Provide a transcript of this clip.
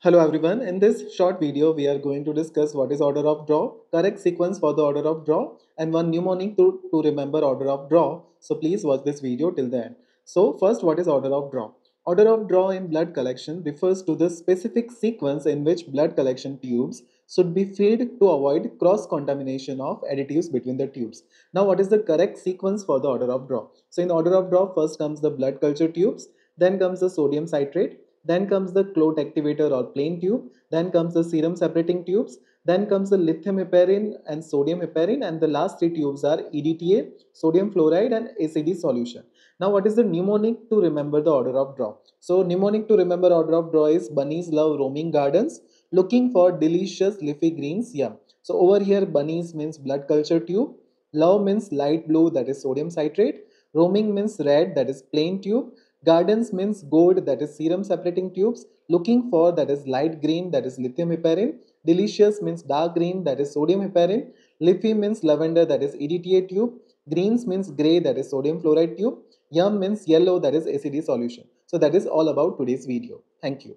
Hello everyone, in this short video we are going to discuss what is order of draw, correct sequence for the order of draw and one mnemonic to remember order of draw. So please watch this video till the end. So first, what is order of draw? Order of draw in blood collection refers to the specific sequence in which blood collection tubes should be filled to avoid cross-contamination of additives between the tubes. Now what is the correct sequence for the order of draw? So in order of draw, first comes the blood culture tubes, then comes the sodium citrate, then comes the clot activator or plain tube, then comes the serum separating tubes, then comes the lithium heparin and sodium heparin, and the last three tubes are EDTA, sodium fluoride and ACD solution. Now what is the mnemonic to remember the order of draw? So mnemonic to remember order of draw is bunnies love roaming gardens, looking for delicious leafy greens, yum. So over here bunnies means blood culture tube, love means light blue, that is sodium citrate, roaming means red, that is plain tube, gardens means gold, that is serum separating tubes, looking for, that is light green, that is lithium heparin, delicious means dark green, that is sodium heparin, leafy means lavender, that is EDTA tube, greens means grey, that is sodium fluoride tube, yum means yellow, that is ACD solution. So that is all about today's video. Thank you.